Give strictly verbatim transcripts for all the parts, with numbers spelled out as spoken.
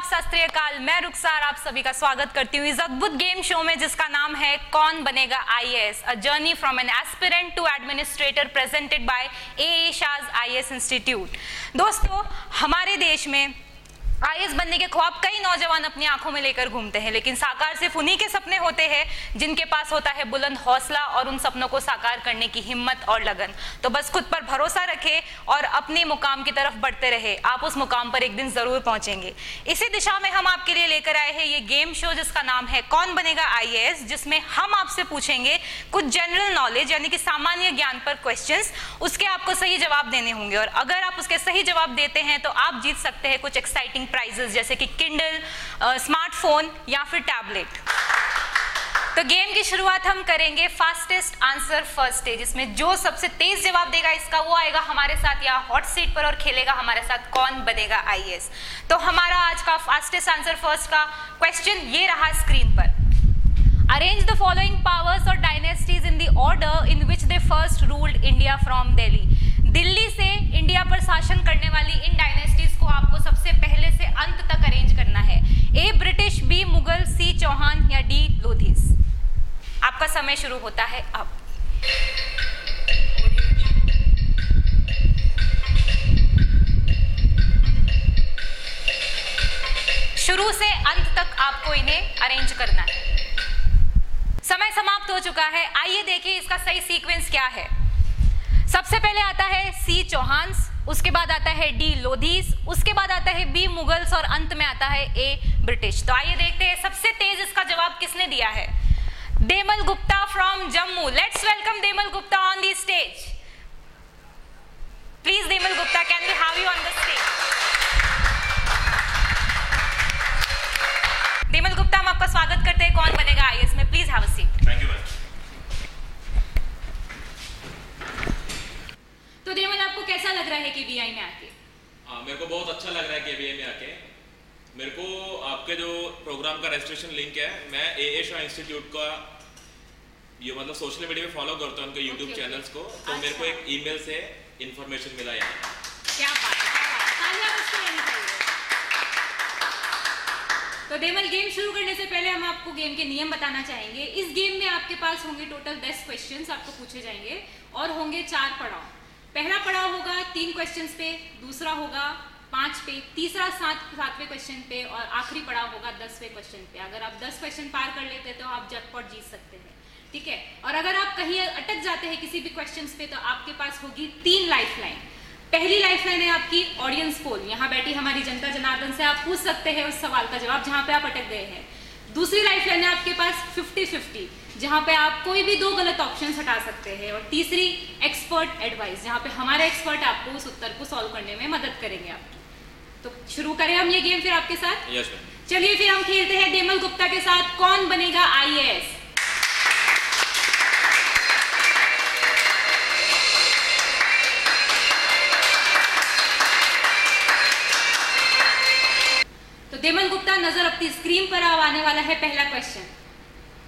आदाब शास्त्रीय काल, मैं रुखसार आप सभी का स्वागत करती हूँ इस अद्भुत गेम शो में जिसका नाम है कौन Banega I A S, a journey from an aspirant to administrator presented by A A S H I A S institute. दोस्तों, हमारे देश में आई ए एस बनने के ख्वाब कई नौजवान अपनी आंखों में लेकर घूमते हैं, लेकिन साकार सिर्फ उन्हीं के सपने होते हैं जिनके पास होता है बुलंद हौसला और उन सपनों को साकार करने की हिम्मत और लगन। तो बस खुद पर भरोसा रखें और अपने मुकाम की तरफ बढ़ते रहे, आप उस मुकाम पर एक दिन जरूर पहुंचेंगे। इसी दिशा में हम आपके लिए लेकर आए हैं ये गेम शो जिसका नाम है कौन बनेगा आई ए एस, जिसमें हम आपसे पूछेंगे कुछ जनरल नॉलेज यानी कि सामान्य ज्ञान पर क्वेश्चंस, उसके आपको सही जवाब देने होंगे और अगर आप उसके सही जवाब देते हैं तो आप जीत सकते हैं कुछ एक्साइटिंग प्राइजेस जैसे कि किंडल, स्मार्टफोन या फिर टैबलेट। तो गेम की शुरुआत हम करेंगे फास्टेस्ट आंसर फर्स्ट है, जिसमें जो सबसे तेज जवाब देगा इसका वो आएगा हमारे साथ या हॉट सीट पर और खेलेगा हमारे साथ कौन बनेगा आई ए एस। तो हमारा आज का फास्टेस्ट आंसर फर्स्ट का क्वेश्चन ये रहा स्क्रीन पर। Arrange the following powers or dynasties in the order in which they first ruled India from Delhi. Delhi से इंडिया पर शासन करने वाली इन डायनेस्टीज को आपको सबसे पहले से अंत तक अरेंज करना है। A British, B Mughal, C Chauhan या डी लोधीस। आपका समय शुरू होता है अब। शुरू से अंत तक आपको इन्हें अरेंज करना है। समय समाप्त हो चुका है, आइए देखिए इसका सही सीक्वेंस क्या है। सबसे पहले आता है सी चौहान, उसके बाद आता है डी लोधीस, उसके बाद आता है बी मुगल्स और अंत में आता है ए ब्रिटिश। तो आइए देखते हैं सबसे तेज इसका जवाब किसने दिया है। Deval Gupta from Jammu, let's welcome Deval Gupta on the stage. Please Deval Gupta, can we have you on the stage. Deval Gupta, हम आपका स्वागत करते हैं कौन बनेगा आई ए एस में, please have a seat. Thank you. तो देवल, आपको कैसा लग रहा है के बी आई में आके? आ, मेरे को बहुत अच्छा लग रहा है के बी आई में आके। मेरे को आपके जो प्रोग्राम का रजिस्ट्रेशन लिंक है, मैं A A S H A institute का ये मतलब सोशल मीडिया पे फॉलो करता हूँ उनके यूट्यूब चैनल्स को, तो मेरे को एक ईमेल से इंफॉर्मेशन मिला यहाँ। क्या बात है, क्या बात है। तालियां बजती रहनी चाहिए। तो देवल, गेम शुरू करने से पहले हम आपको गेम के नियम बताना चाहेंगे। इस गेम में आपके पास होंगे टोटल दस क्वेश्चन आपको पूछे जाएंगे और होंगे चार पड़ाव। पहला पड़ाव होगा तीन क्वेश्चंस पे, दूसरा होगा पांच पे, तीसरा सात सातवें क्वेश्चन पे और आखिरी पड़ाव होगा दसवें क्वेश्चन पे। अगर आप दस क्वेश्चन पार कर लेते हैं तो आप जटपट जीत सकते हैं, ठीक है। और अगर आप कहीं अटक जाते हैं किसी भी क्वेश्चन पे तो आपके पास होगी तीन लाइफलाइन। पहली लाइफलाइन है आपकी ऑडियंस पोल, यहाँ बैठी हमारी जनता जनार्दन से आप पूछ सकते हैं उस सवाल का जवाब जहाँ पे आप अटक गए हैं। दूसरी लाइफलाइन है आपके पास फिफ्टी फिफ्टी, जहाँ पे आप कोई भी दो गलत ऑप्शन हटा सकते हैं। और तीसरी एक्सपर्ट एडवाइस, जहाँ पे हमारे एक्सपर्ट आपको उस उत्तर को सॉल्व करने में मदद करेंगे आपकी। तो शुरू करें हम ये गेम फिर आपके साथ। Yes ma'am. चलिए फिर हम खेलते हैं देवल गुप्ता के साथ कौन बनेगा आई ए एस। तो देवल गुप्ता, नजर अपनी स्क्रीन पर आने वाला है पहला क्वेश्चन।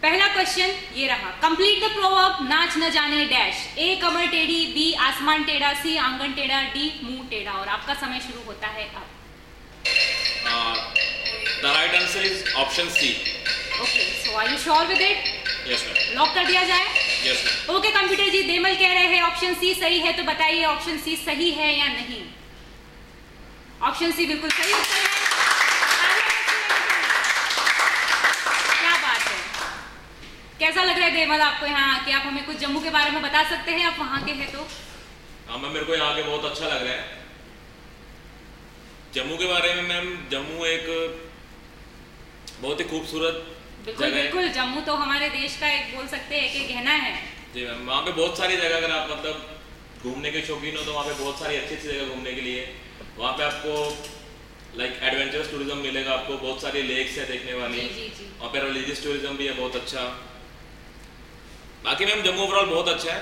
पहला क्वेश्चन ये रहा, कंप्लीट द प्रोवर्ब नाच न जाने डैश। ए कमर टेढ़ी, बी आसमान टेढ़ा, सी आंगन टेढ़ा, डी मुंह टेढ़ा। और आपका समय शुरू होता है अब। The right answer is option C. Okay, so are you sure with it? Yes ma'am. Lock कर दिया जाए? Yes ma'am. Okay computer ji, Deval कह रहे हैं ऑप्शन सी सही है, तो बताइए ऑप्शन सी सही है या नहीं। ऑप्शन सी बिल्कुल सही उत्तर है। कैसा लग रहा है देवल आपको यहाँ आके? आप हमें कुछ जम्मू के बारे में बता सकते हैं, आप वहाँ के हैं तो? हाँ मैम, मेरे को यहाँ आके बहुत अच्छा लग रहा है। जम्मू के बारे में मैम, जम्मू एक बहुत ही खूबसूरत जगह है। बिल्कुल, जम्मू तो हमारे देश का एक बोल सकते हैं एक गहना है जी मैम। वहाँ पे बहुत सारी जगह, अगर आप मतलब घूमने के शौकीन हो तो वहाँ पे बहुत सारी अच्छी अच्छी जगह घूमने के लिए। वहाँ पे आपको लाइक एडवेंचरस टूरिज्म मिलेगा, आपको बहुत सारी लेक्स है देखने वाली, वहाँ पे रिलीजियस टूरिज्म भी है बहुत अच्छा। बाकी मैम जम्मू ओवरऑल बहुत अच्छा है,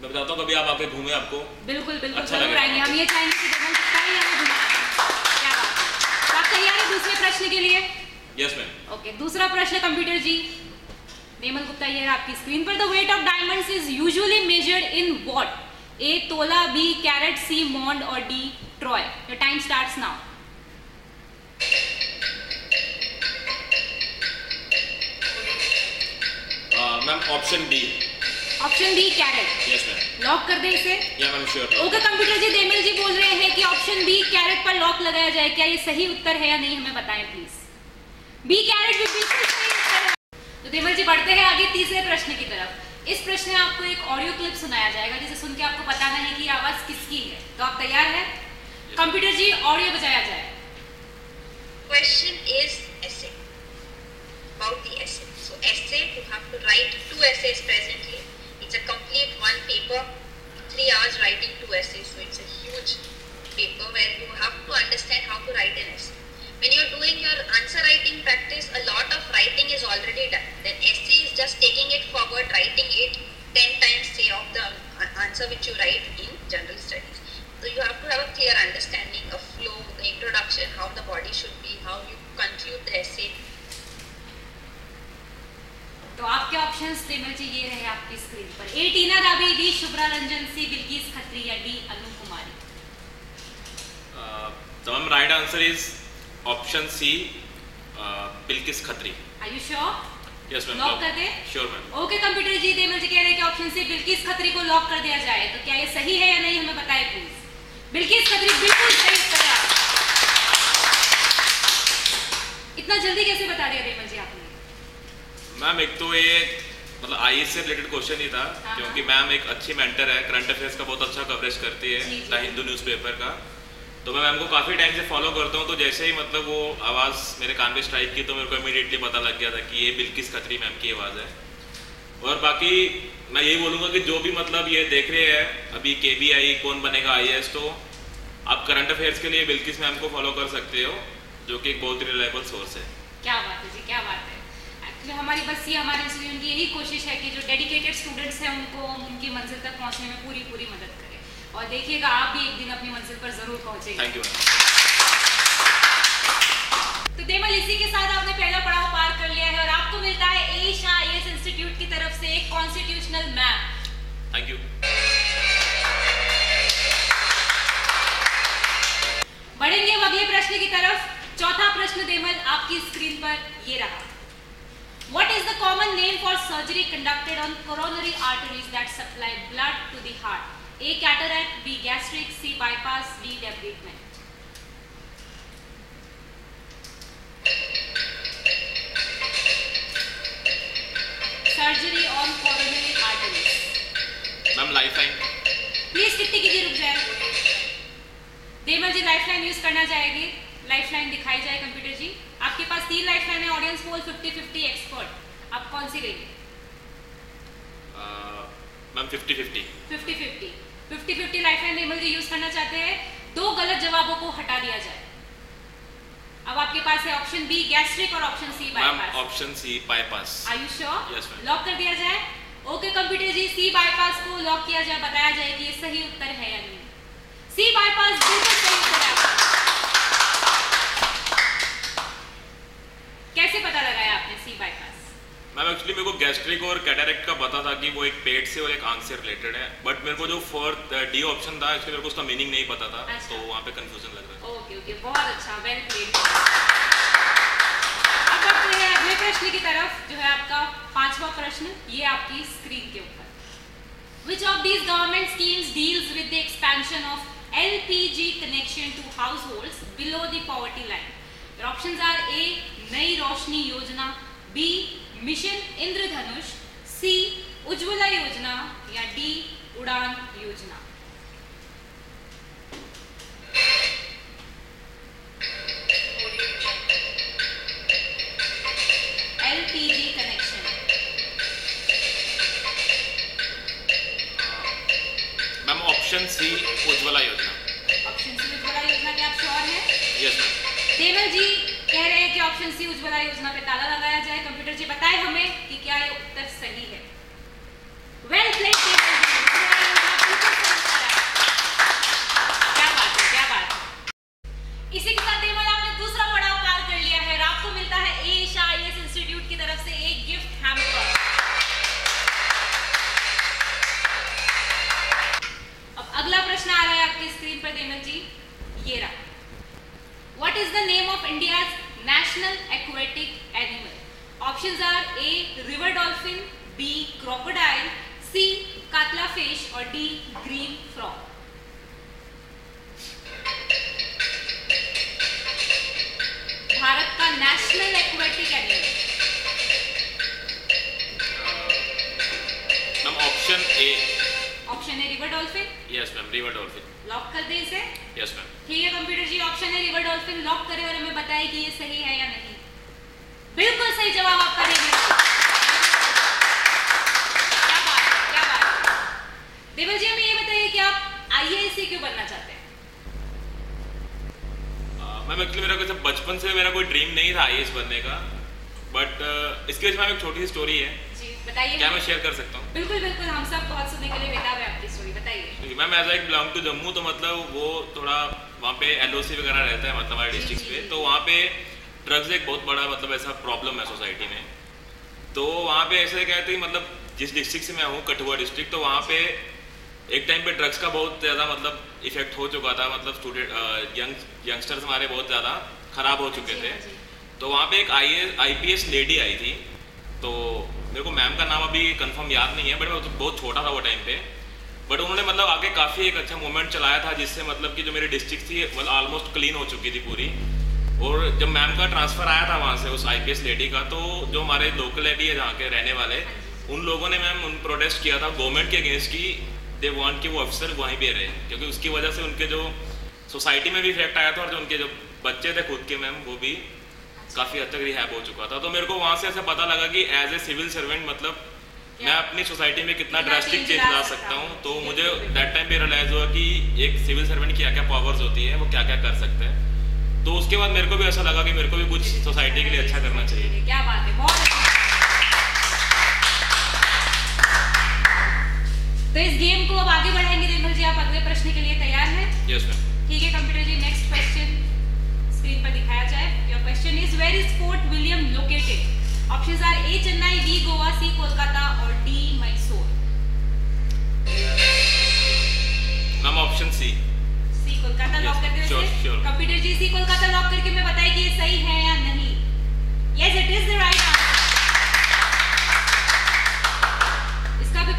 मैं बताता हूँ कभी आप आके घूमे आपको। बिल्कुल बिल्कुल अच्छा जरूर आएंगे हम, ये चाहेंगे कि जम्मू कहीं आए घुमाएं। क्या बात है। आप तैयार हैं दूसरे प्रश्न के लिए? Yes ma'am. ओके, दूसरा प्रश्न कंप्यूटर जी। देवल गुप्ता, ये आपकी स्क्रीन पर, the weight of diamonds is usually measured in what? A tola, B carat, C maund और D troy. Your time starts now. Ma'am option D. Option D carat. Yes ma'am. Lock कर दें इसे। या ma'am sure. Okay computer ji, Deval ji बोल रहे हैं कि option B carat पर लॉक लगाया जाए। क्या ये सही उत्तर है या नहीं, हमें बताएं प्लीज। बी कैरेट भी बिल्कुल सही उत्तर है। तो देमल जी बढ़ते हैं आगे तीसरे प्रश्न की तरफ। इस प्रश्न में आपको एक ऑडियो क्लिप सुनाया जाएगा जिसे सुन के आपको बताना है कि आवाज किसकी है। तो आप तैयार हैं? कंप्यूटर जी ऑडियो बजाया जाए। Question is essay about the essay. So essay you have to write two essays presently. It's a complete one paper, three hours writing two essays. So it's a huge paper where you have to understand how to write an essay. When you're doing your answer writing practice, a lot of writing is already done. Then essay is just taking it forward, writing it ten times, say, of the answer which you write in general studies. So you have to have a clear understanding of flow, the introduction, how the body should be, how you conclude the essay. तो आपके options Deval जी ये रहे आपकी screen पर। A Tina Ravi, B Shubhra Ranjan, C Bilkis Khatri या D Anu Kumari. तमाम right answer is option C Bilkis Khatri. Are you sure? Yes ma'am. Lock कर दे। Sure ma'am. Okay computer ji, Deval ji कह रहे हैं कि ऑप्शन सी बिल्किस खत्री को लॉक कर दिया जाए। तो क्या ये सही है या नहीं, हमें बताएं प्लीज। बिल्किस खत्री बिल्कुल सही उत्तर है। इतना जल्दी कैसे बता दिया देमल जी आपने? मैम एक तो ये मतलब आईएएस से रिलेटेड क्वेश्चन ही था, क्योंकि मैम एक अच्छी मेंटर है, करंट अफेयर्स का बहुत अच्छा कवरेज करती है द हिंदू न्यूज़पेपर का। तो मैं मैम को काफ़ी टाइम से फॉलो करता हूँ, तो जैसे ही मतलब वो आवाज़ मेरे कान पे स्ट्राइक की तो मेरे को इमीडिएटली पता लग गया था कि ये बिल्किस खत्री मैम की आवाज़ है। और बाकी मैं यही बोलूँगा कि जो भी मतलब ये देख रहे हैं अभी केबीआई कौन बनेगा आईएएस, तो आप करंट अफेयर्स के लिए बिल्किस मैम को फॉलो कर सकते हो, जो कि एक बहुत ही रिलायबल सोर्स है। क्या बात है जी, क्या बात है। हमारी बस ये हमारे इंस्टीट्यूट की यही कोशिश है कि जो डेडिकेटेड स्टूडेंट्स हैं उनको उनकी मंजिल तक पहुंचने में पूरी पूरी मदद करें। और देखिएगा आप भी एक दिन अपनी मंजिल पर जरूर पहुंचेंगे। Thank you. तो देवल, इसी के साथ आपने पहला पड़ाव पार कर लिया है और आपको मिलता है A Shah I A S institute की तरफ से एक कॉन्स्टिट्यूशनल मैप। Thank you. बढ़ेंगे अब अगले प्रश्न की तरफ। चौथा प्रश्न देवल आपकी स्क्रीन पर ये रहा। What is the common name for surgery conducted on coronary arteries that supply blood to the heart? A. cataract, B. gastric, C. bypass, D. debridement. Surgery on coronary arteries. Ma'am, lifeline. Please टिप्पणी कीजिए, रुक जाए। देवल जी lifeline use करना चाहेंगे। Lifeline दिखाई जाए computer ji. आपके पास तीन लाइफलाइन है, audience poll fifty fifty expert. आप कौन सी लेंगे? Ma'am fifty fifty lifeline Deval ji use करना चाहते हैं। दो गलत जवाबों को हटा दिया जाए। अब आपके पास है ऑप्शन बी गैस्ट्रिक और option C bypass. Option C bypass. Are you sure? Yes ma'am. Lock कर दिया जाए। Okay computer ji, C bypass को लॉक किया जाए। बताया जाए कि ये सही उत्तर है या नहीं। सी बाईपास बिल्कुल सही उत्तर है। कैसे पता लगाया आपने सी बाईपास? मैम एक्चुअली मेरे को गैस्ट्रिक और कैटरेक्ट का पता था कि वो एक पेट से और एक आंख से रिलेटेड है, बट मेरे को जो फोर्थ डी ऑप्शन था एक्चुअली मेरे को उसका मीनिंग नहीं पता था। अच्छा। तो वहाँ पे कंफ्यूजन लग रहा था। ओके ओके, बहुत अच्छा, वेल प्लेड। अब बढ़ते हैं अगले प्रश्न की तरफ जो है आपका पांचवा प्रश्न, ये आपकी स्क्रीन के ऊपर। Which of these government schemes deals with the expansion of L P G connection to households below the poverty line? Your options are A. Nai Roshni Yojana, B. Mission Indradhanush, C. Ujjwala Yojana या D. उड़ान Yojana. L P G connection. Ma'am option C. Ujjwala Yojana. Option C. Ujjwala योजना के आप sure हैं? Yes ma'am. देवल जी कह रहे हैं कि ऑप्शन सी उज्ज्वला योजना पे ताला लगाया जाए। कंप्यूटर जी बताएं हमें कि क्या ये उत्तर सही है। वेल प्लेड देवल जी, क्या बात है, क्या बात है। इसी के साथ देवल आपने दूसरा पड़ाव पार कर लिया है और आपको मिलता है A Shah I A S institute की तरफ से एक गिफ्ट हैम्पर। अब अगला प्रश्न आ रहा है आपकी स्क्रीन पर देवल जी, ये रहा। What is the name of India's national aquatic animal? Options are A. river dolphin, B. Crocodile, C. Katla fish or D. Green frog. Bharat का national aquatic animal. Ma'am option A. Option है river dolphin. Yes ma'am river dolphin. Lock कर दें इसे। Yes ma'am. ठीक है computer ji, option है river dolphin lock करें और हमें बताएं कि ये सही है या नहीं। बिल्कुल सही जवाब आपका है। क्या बात, क्या बात। देवल जी हमें ये बताइए कि आप आईएएस क्यों बनना चाहते हैं? मैम एक्चुअली मेरा कोई बचपन से मेरा कोई ड्रीम नहीं था आईएएस बनने का, बट uh, इसके वजह से एक छोटी सी स्टोरी है जी, बताइए। क्या मैं शेयर कर सकता हूँ? बिल्कुल बिल्कुल, हम सब बहुत सुनने के लिए बेताब है आपकी स्टोरी, बताइए। Ma'am as I belong to Jammu, तो मतलब वो थोड़ा वहाँ पे एलओसी वगैरह रहता है, मतलब हमारे डिस्ट्रिक्ट पे, तो वहाँ पे ड्रग्स एक बहुत बड़ा मतलब ऐसा प्रॉब्लम है सोसाइटी में। तो वहाँ पे ऐसे कहते हैं मतलब जिस डिस्ट्रिक्ट से मैं हूँ कठुआ डिस्ट्रिक्ट, तो वहाँ पे एक टाइम पे ड्रग्स का बहुत ज़्यादा मतलब इफेक्ट हो चुका था, मतलब स्टूडेंट यंग यंगस्टर्स हमारे बहुत ज़्यादा ख़राब हो चुके थे। तो वहाँ पे एक I I P S lady आई थी, तो मेरे को मैम का नाम अभी कंफर्म याद नहीं है, बट मैं तो बहुत छोटा था वो टाइम पे, बट उन्होंने मतलब आगे काफ़ी एक अच्छा मूवमेंट चलाया था, जिससे मतलब कि जो मेरी डिस्ट्रिक्ट थी मतलब ऑलमोस्ट क्लीन हो चुकी थी पूरी। और जब मैम का ट्रांसफ़र आया था वहाँ से उस आई पी एस लेडी का, तो जो हमारे लोकल एडी है जहाँ के रहने वाले उन लोगों ने मैम उन प्रोटेस्ट किया था गवर्नमेंट के अगेंस्ट की दे वांट कि वो अफसर वहीं पे रहे, क्योंकि उसकी वजह से उनके जो सोसाइटी में भी इफेक्ट आया था और जो उनके जो बच्चे थे खुद के मैम वो भी काफ़ी हद तक रिहैब हो चुका था। तो मेरे को वहाँ से ऐसा पता लगा कि एज ए सिविल सर्वेंट मतलब मैं अपनी सोसाइटी में कितना ड्रास्टिक चेंज ला सकता हूँ। तो मुझे दैट टाइम पे रियलाइज हुआ कि एक सिविल सर्वेंट क्या क्या पावर्स होती है, वो क्या क्या कर सकता है। तो उसके बाद मेरे को भी ऐसा लगा कि मेरे को भी कुछ सोसाइटी के लिए अच्छा करना चाहिए। क्या बात है, बहुत अच्छा। तो इस गेम को अब आगे बढ़ाएंगे। देवल जी आप अगले प्रश्न के लिए तैयार हैं? Yes ma'am. ठीक है computer ji, next question screen पर दिखाया जाए। Your question is where is Fort William located? Options are A Chennai, B Goa, C Kolkata और D Mysore. Ma'am option C. C Kolkata lock कर देते हैं। Computer ji C Kolkata lock करके मैं बताइए कि ये सही है या नहीं। Yes it is the right answer.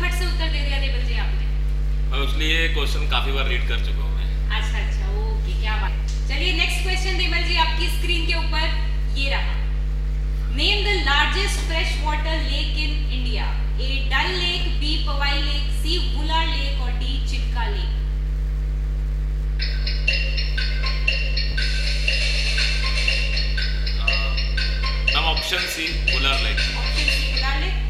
फट से उत्तर दे दिया देवल जी आपने। मैं इसलिए क्वेश्चन काफी बार रीड कर चुका हूं मैं। अच्छा अच्छा, ओके, क्या बात। चलिए नेक्स्ट क्वेश्चन देवल जी आपकी स्क्रीन के ऊपर ये रहा। Name the largest fresh water lake in India. A Dal lake, B Powai lake, C Wular lake और डी चिटका लेक। हम option C Wular lake. Option C Wular lake.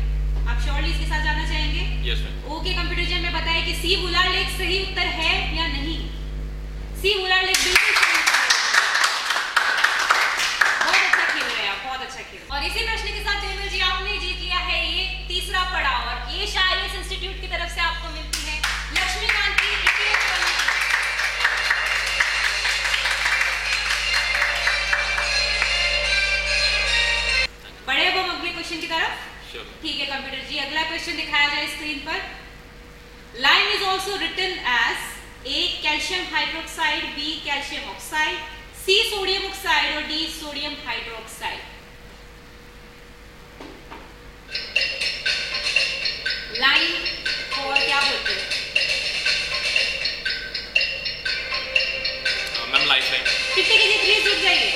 आप श्योरली इसके साथ जाना चाहेंगे? Yes ma'am. Okay computer ji ने बताया कि सी बुलार लेक सही उत्तर है या नहीं। सी बुलार लेक बिल्कुल सही उत्तर है। बहुत अच्छा खेल रहे हैं आप, बहुत अच्छा खेल। और इसी प्रश्न के साथ देवल जी आपने जीत लिया है ये तीसरा पड़ाव और ये शायद इंस्टीट्यूट की तरफ से आपको मिलती है लक्ष्मीकांत की इक्कीस पॉइंट। बढ़े अब हम अगले क्वेश्चन की तरफ। ठीक है कंप्यूटर जी, अगला क्वेश्चन दिखाया जाए स्क्रीन पर। Lime is also written as A calcium hydroxide, B calcium oxide, C sodium oxide और डी सोडियम हाइड्रोक्साइड। लाइम को और क्या बोलते हैं? Ma'am lifeline. कितने के लिए प्लीज जुट जाइए।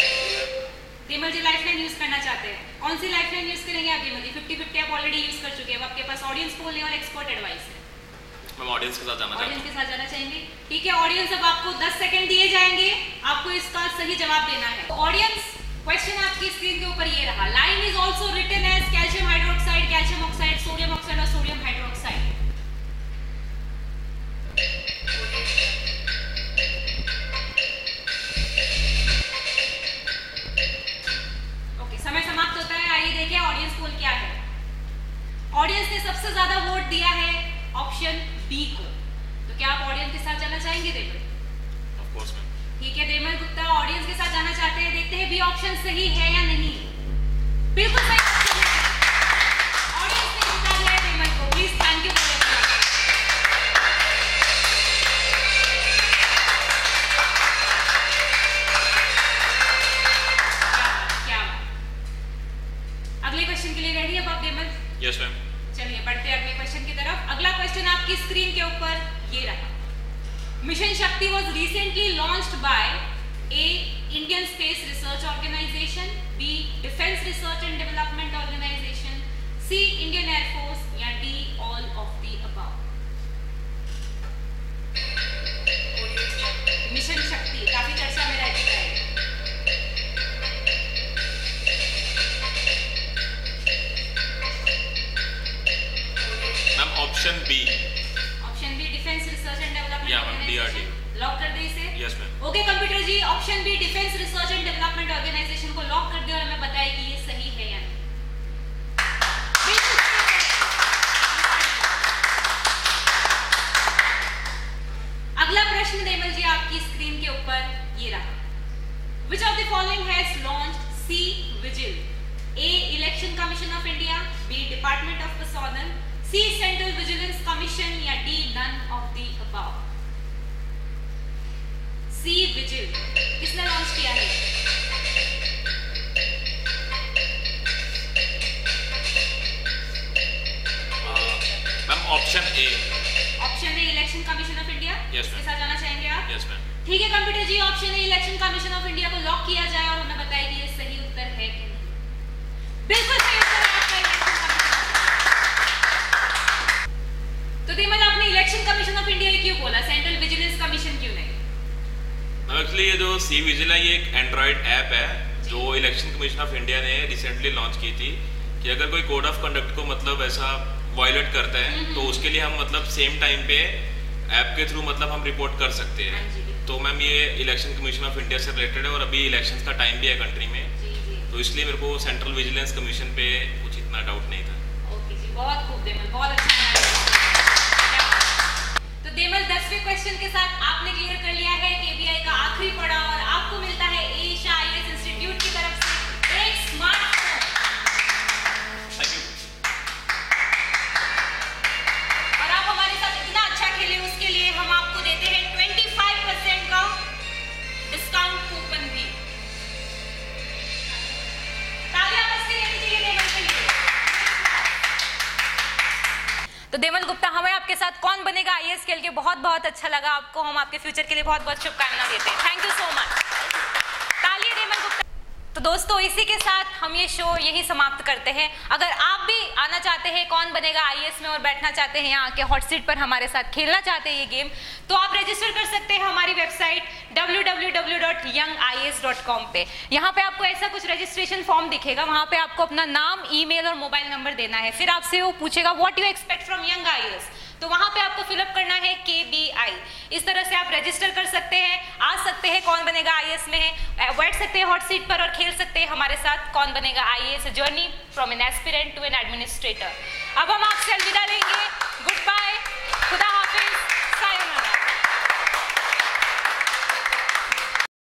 देवल जी लाइफलाइन यूज करना चाहते हैं, कौन सी लाइफलाइन यूज करेंगे आप? देवल जी फिफ्टी फिफ्टी आप ऑलरेडी यूज कर चुके हैं, अब आपके पास ऑडियंस पोल है और एक्सपर्ट एडवाइस है। हम ऑडियंस के साथ जाना चाहते हैं। ऑडियंस के साथ जाना चाहेंगे। ठीक है ऑडियंस, अब आपको दस सेकंड दिए जाएंगे, आपको इसका सही जवाब देना है। ऑडियंस क्वेश्चन आपकी स्क्रीन के ऊपर ये रहा। Lime is also written as calcium hydroxide, calcium oxide, sodium oxide और सोडियम हाइड्रोक्साइड। समय समाप्त होता है, आइए देखिए ऑडियंस पोल क्या है। ऑडियंस ने सबसे ज्यादा वोट दिया है ऑप्शन बी को, तो क्या आप ऑडियंस के साथ जाना चाहेंगे देवल? Of course ma'am. ठीक है देवल गुप्ता ऑडियंस के साथ जाना चाहते हैं, देखते हैं बी ऑप्शन सही है या नहीं। बिल्कुल सही ऑप्शन है। ऑडियंस ने जिता दिया है देवल को। Please thank you for your support. Yes, ma'am. चलिए स्क्रीन के ऊपर ये रहा। Mission Shakti was recently launched by A Indian Space Research Organisation, B Defence Research and Development Organisation, C Indian air force या D all of the about. Mission Shakti काफी चर्चा में रहती है। Option B, option B Defence Research and Development Organisation. Lock कर दे इसे। Yes ma'am. Okay computer ji, option B Defence Research and Development Organisation को लॉक कर दे और हमें बताएं कि ये सही है या नहीं। अगला प्रश्न देवल जी आपकी स्क्रीन के ऊपर ये रहा। Which of the following has launched Sea Vigil? A. Election Commission of India, B. Department of Petroleum, C. Central Vigilance Commission या D none of the above। C Vigil किसने लॉन्च किया है? Ma'am option A, option A election commission of India. Yes ma'am. जाना चाहेंगे आप? Yes ma'am. ठीक है computer ji, option A election commission of India को लॉक किया जाए और हमें बताएं कि ये सही उत्तर है कि नहीं। बिल्कुल सही उत्तर है आपका। तो देवल आपने इलेक्शन कमीशन ऑफ इंडिया क्यों बोला, सेंट्रल विजिलेंस कमीशन क्यों नहीं? एक्चुअली ये जो सी विजिल है ये एक एंड्रॉइड ऐप है जो इलेक्शन कमीशन ऑफ इंडिया ने रिसेंटली लॉन्च की थी कि अगर कोई कोड ऑफ कंडक्ट को मतलब ऐसा वायलेट करता है तो उसके लिए हम मतलब सेम टाइम पे ऐप के थ्रू मतलब हम रिपोर्ट कर सकते हैं। तो मैम ये इलेक्शन कमीशन ऑफ इंडिया से रिलेटेड है और अभी इलेक्शन का टाइम भी है कंट्री में, तो इसलिए मेरे को सेंट्रल विजिलेंस कमीशन पे कुछ इतना डाउट नहीं था। ओके जी, बहुत खूब देवल, बहुत अच्छा। देवल दसवें क्वेश्चन के साथ आपने क्लियर कर लिया है केबीआई का आखिरी पड़ाव और आपको मिलता है ए.ए.एस.एच.ए. आईएएस इंस्टीट्यूट की तरफ से एक स्मार्टफोन। Thank you. और आप हमारे साथ इतना अच्छा खेले उसके लिए हम आपको देते हैं पच्चीस परसेंट का डिस्काउंट कूपन भी। तालियां बजती रहनी चाहिए देवल के लिए। तो देवल गुप्ता, हमें आपके साथ कौन बनेगा आईएएस खेल के बहुत बहुत अच्छा लगा। आपको हम आपके फ्यूचर के लिए बहुत बहुत शुभकामनाएं देते हैं। Thank you so much. तालियां देवल गुप्ता। तो दोस्तों इसी के साथ हम ये शो यही समाप्त करते हैं। अगर आप भी आना चाहते हैं कौन बनेगा आईएएस में और बैठना चाहते हैं यहाँ आके हॉट सीट पर हमारे साथ खेलना चाहते हैं ये गेम, तो आप रजिस्टर कर सकते हैं हमारी website W W W dot young I A S dot com पे। यहाँ पे आपको ऐसा कुछ रजिस्ट्रेशन फॉर्म दिखेगा, वहाँ पे आपको अपना नाम, ईमेल और मोबाइल नंबर देना है। फिर आपसे वो पूछेगा what you expect from young IAS, तो वहाँ पे आपको फिलअप करना है केबीआई। इस तरह से आप रजिस्टर कर सकते हैं, आ सकते हैं कौन बनेगा आईएएस में, बैठ सकते हैं हॉट सीट पर और खेल सकते हैं हमारे साथ कौन बनेगा IAS, journey from an aspirant to an administrator. अब हम आपसे अलविदा लेंगे। गुड बाय, खुदा हाफिज।